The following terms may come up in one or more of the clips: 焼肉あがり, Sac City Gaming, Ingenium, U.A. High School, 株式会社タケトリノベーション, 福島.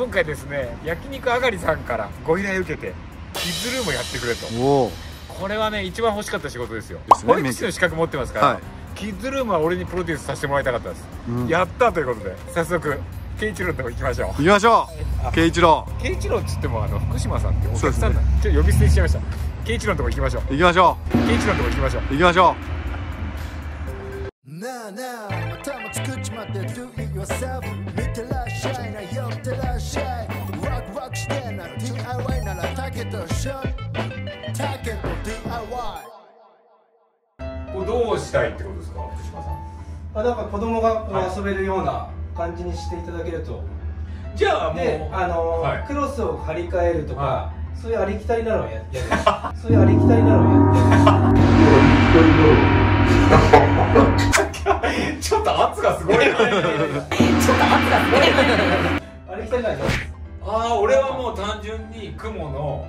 今回ですね、焼肉あがりさんからご依頼を受けてキッズルームをやってくれと。これはね、一番欲しかった仕事ですよ。保育士の資格持ってますから、はい、キッズルームは俺にプロデュースさせてもらいたかったです、うん、やったということで早速圭一郎のとこ行きましょう。行きましょう。圭一郎、圭一郎っつっても福島さんってお客さんなんで、ちょっと呼び捨てしちゃいました。圭一郎のとこ行きましょう。行きましょう。圭一郎のとこ行きましょう。行きましょう。なあなあ、頭作っちまって Do it yourself。 見てらっしゃいな、寄ってらっしゃい。ワクワクしてんな、 DIY ならタケトション。タケト DIY これどうしたいってことですか、福島さん。あ、だから子供が遊べるような感じにしていただけると。じゃあもうクロスを張り替えるとか、そういうありきたりなのをやってる。そういうありきたりなのをやってる。ちょっと圧がすごいな。ちょっと圧がすごいな。あれ来てないの？ああ、俺はもう単純に雲の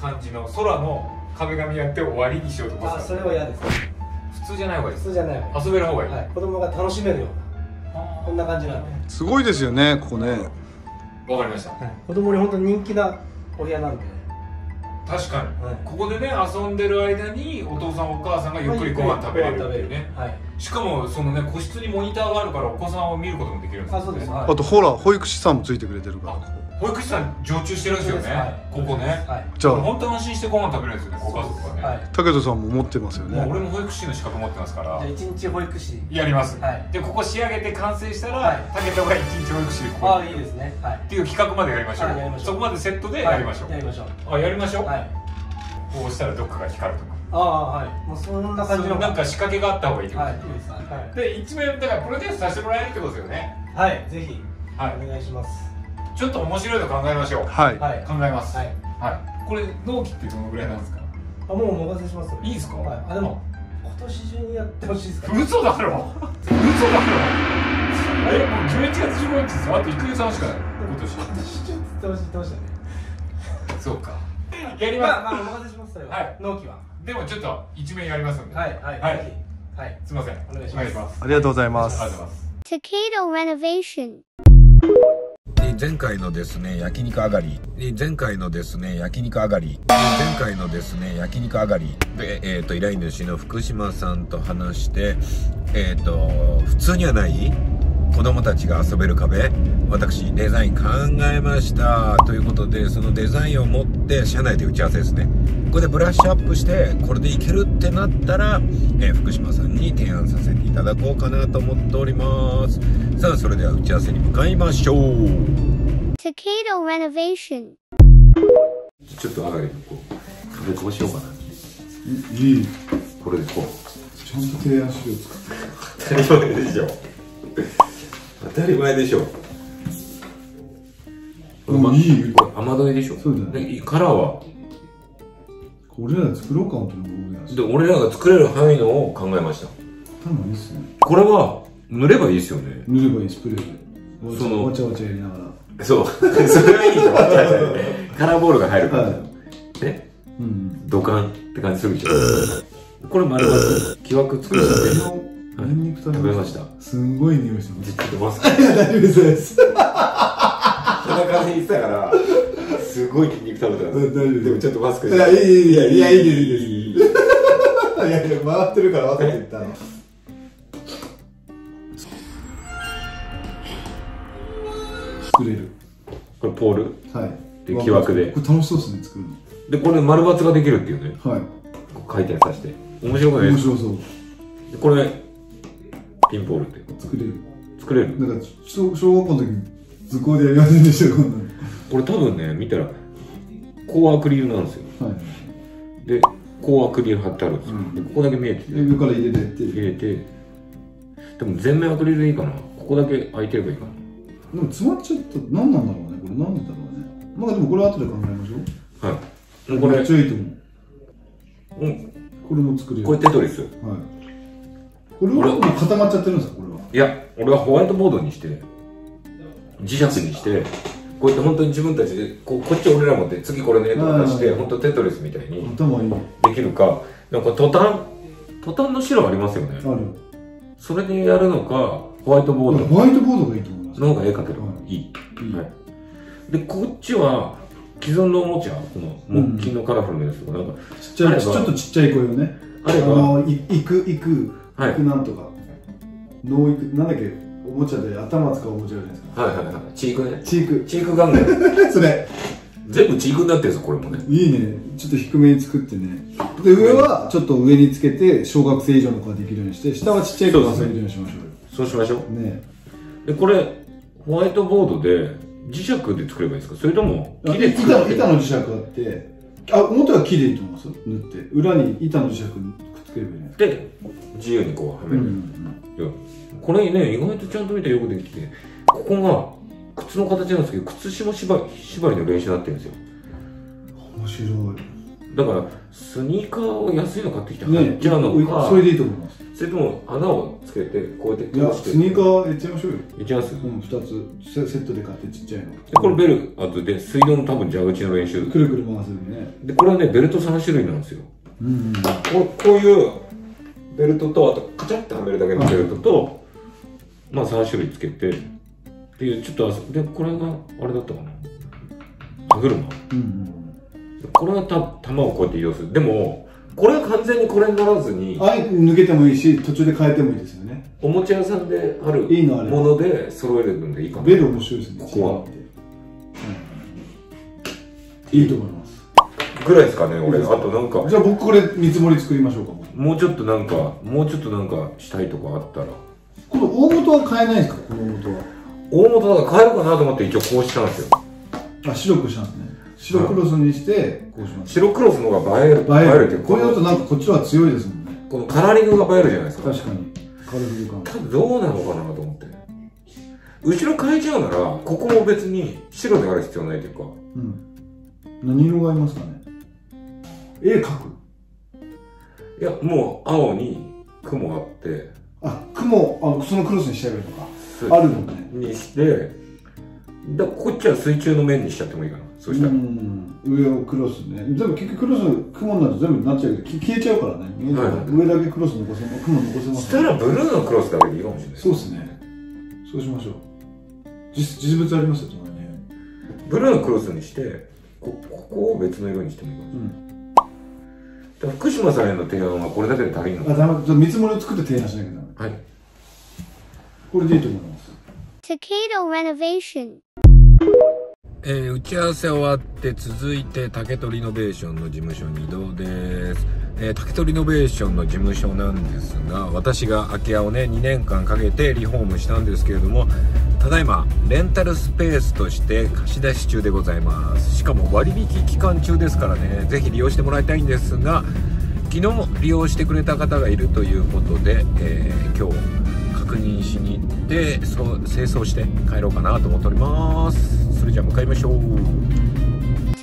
感じの空の壁紙やって終わりにしようと思ってた。あ、それは嫌です。普通じゃない方がいい。普通じゃない方がいい。遊べる方がいい。はい。子供が楽しめるような、こんな感じなんで。すごいですよね、ここね。わかりました。子供に本当に人気なお部屋なんで。確かに、はい、ここでね、遊んでる間にお父さんお母さんがゆっくりご飯食べれるっていうね、はい、しかもそのね、個室にモニターがあるからお子さんを見ることもできるんですよね。あ、そうです、はい、あとほら、保育士さんもついてくれてるから。保育士さん常駐してるんですよね、はい、ここね、はい、じゃあ本当安心してご飯食べれるんですよね、ご家族がね、はい、タケトさんも持ってますよね。もう俺も保育士の資格持ってますから、一日保育士やります、はい、で、ここ仕上げて完成したらタケトが一日保育士でここに行く。ああ、いいですね、はい、っていう企画までやりましょう。そこまでセットでやりましょう。やりましょう。あ、やりましょう。こうしたらどっかが光るとか。ああ、はい、もうそんな感じのなんか仕掛けがあった方がいいってことで、一面だからプロデュースさせてもらえるってことですよね。はい、ぜひお願いします。ちょっと面白いの考えましょう。はい、考えます。はい、これ納期ってどのぐらいなんですか。あ、もうお任せします。いいですか。はい、あ、でも今年中にやってほしいですか。嘘だろ。嘘だろ。え、もう11月15日ですよ。あと1ヶ月半しかない。今年。今年中ってほしい、どうしたね。そうか。やります。まあ、お任せしますよ。はい、納期は。でもちょっと一面やりますんで。はい、はい、はい。すみません。お願いします。ありがとうございます。ありがとうございます。タケトリノベーション。前回のですね、焼肉上がり。前回のですね、焼肉上がり。前回のですね、焼肉上がり。で、依頼主の福島さんと話して、普通にはない子供たちが遊べる壁、私、デザイン考えました。ということで、そのデザインを持って、社内で打ち合わせですね。これでブラッシュアップして、これでいけるってなったら、福島さんに提案させていただこうかなと思っております。さあ、それでは打ち合わせに向かいましょう。タケトリノベーション。ちょっと上がりにこう壁こうしようかな。いい。これでこう。ちゃんと提案しよう。当たり前でしょ。当たり前でしょ。うん、いい。雨どいでしょ。そうだね。カラーは俺らが作ろうかもって。で、俺らが作れる範囲のを考えました。多分いいっすね。これは塗ればいいですよね。塗ればいいスプレーで。そのわちゃわちゃやりながら。そう、それはいいと思った。カラーボールが入るからね、土管って感じするじゃん。これ丸々木枠作るじゃん。食べました。すごい匂いしてます。ちょっとマスク。いや、大丈夫です。こんな感じに言ってたから、すごい筋肉食べたんです。でもちょっとマスク。いや、いい、いや、いや、いい、いい、いい。いやいや、回ってるから分かってたの。作れるこれポール、はい、で木枠でこれ楽しそうですね、作るので、これ丸抜ができるっていうね、はい、回転させて面白くないですか。面白そうで、これピンポールって作れるなんか小学校の時に図工でやりませんでした。これ多分ね、見たらこうアクリルなんですよ、はい、で、こうアクリル貼ってあるんですよ、うん、で、ここだけ見えてて上から入れてでも全面アクリルでいいかな。ここだけ空いてればいいかな。でも詰まっちゃった、何なんだろうね、これ何なんだろうね。まあでもこれ後で考えましょう。はい。これめっちゃいいと思う。うん。これも作れる。これテトリス。はい。これは固まっちゃってるんですか、これは。いや、俺はホワイトボードにして、磁石にして、こうやって本当に自分たちで、こっち俺ら持って、次これねとかして、本当テトリスみたいにできるか、なんかトタンの白ありますよね。ある。それでやるのか、ホワイトボード。ホワイトボードがいいと思う。の方が絵描ける、いい。でこっちは既存のおもちゃ、この木琴のカラフルなやつとか、なんかちょっとちっちゃい声をね、あれば行くなんとか農育なんだっけ、おもちゃで頭使うおもちゃじゃないですか。はいはいはい、チークね、チークガンガン、それ全部チークになってるんですよ。これもね、いいね、ちょっと低めに作ってね。で上はちょっと上につけて小学生以上の子ができるようにして、下はちっちゃい子が遊べるようにしましょうよ。そうしましょうね。でこれホワイトボードで磁石で作ればいいですか、それとも木で作る？板の磁石あって、あ、表は木でいいと思います。塗って裏に板の磁石くっつければいいんじゃないですか。で自由にこうはめる。これね、意外とちゃんと見てよくできて、ここが靴の形なんですけど、靴下縛りの練習になってるんですよ。面白い。だからスニーカーを安いの買ってきたから、ね、じゃあそれでいいと思います。それとも穴をつけてこうやって通して、スニーカーやっちゃいましょうよ。やっちゃいます。2つセットで買って、ちっちゃいのこれベルあとで水道の多分蛇口の練習、くるくる回すんでね。でこれはねベルト3種類なんですよ。こういうベルトと、あとカチャッてはめるだけのベルトと、まあ3種類つけてっていう、ちょっとでこれがあれだったかな、歯車、これは玉をこうやって移動する。でもこれは完全にこれにならずに、あえて抜けてもいいし、途中で変えてもいいですよね。おもちゃ屋さんであるもので揃えるのでいいかも。ベル面白いですね、ここは。いいと思いますぐらいですかね、俺。あとなんか、じゃあ僕これ見積もり作りましょうか。もうちょっとなんか、もうちょっとなんかしたいとかあったら、この大元は変えないですか。この大元は、大元なんか変えるかなと思って一応こうしたんですよ。あ、白くしたんですね。白クロスにして、こうします。白クロスの方が映える。映えるっていう。これだとなんかこっちは強いですもんね。このカラーリングが映えるじゃないですか。確かに。カラーリング感。多分どうなのかなと思って。後ろ変えちゃうなら、ここも別に白である必要ないというか。うん。何色がありますかね。絵描く？いや、もう青に雲あって。あ、雲、そのクロスにしちゃえばいいとか。あるのね。にして、だこっちは水中の面にしちゃってもいいかな。そうしたら上をクロスね。でも結局クロス雲になると全部なっちゃうけど、消えちゃうからね。上だけクロス残せます。雲残せます。したらブルーのクロスだけでいいかもしれない。そうですね。そうしましょう。実物ありますよ、隣に。ブルーのクロスにして、ここを別の色にしてもいいかもしれない。だから福島さんへの提案はこれだけで足りんの。あ、だめ。見積もりを作って提案しなきゃダメ。はい。これでいいと思います。タケトリノベーション。打ち合わせ終わって続いてタケトリノベーションの事務所に移動です。タケトリノベーションの事務所なんですが、私が空き家をね2年間かけてリフォームしたんですけれども、ただいまレンタルスペースとして貸し出し中でございます。しかも割引期間中ですからね、ぜひ利用してもらいたいんですが、昨日利用してくれた方がいるということで、今日確認しに行って清掃して帰ろうかなと思っております。それじゃあ向かいましょう。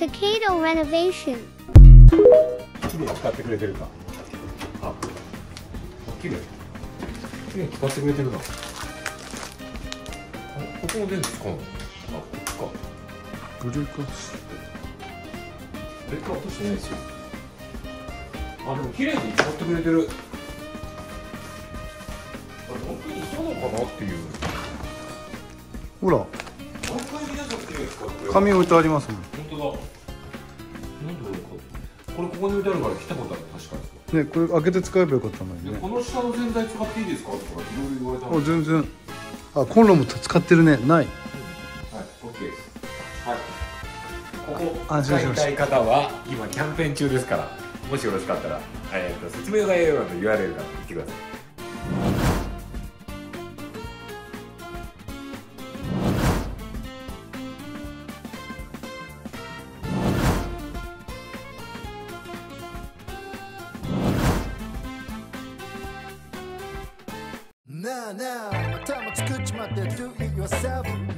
タケトリノベーション。綺麗に使ってくれてるか。あ、綺麗。綺麗に使ってくれてるな。ここも全部使うの。あ、こっか。ブレーカーして。ブレーカー落としてないですよ。あ、でも綺麗に使ってくれてる。あれ、本当にそうなのかなっていう。ほら。紙置いてありますもん。本当だ。なんでこれここに置いてあるから来たことある。確かに。ね、これ開けて使えばよかったのにね。この下の洗剤使っていいですかとかいろいろ言われたの。あ、全然。あ、コンロも使ってるね。ない。はい、オッケーです。はい。ここ使いたい方は今キャンペーン中ですから、もしよろしかったら説明概要欄の URL から行ってください。なあなあ、頭作っちまって Do it yourself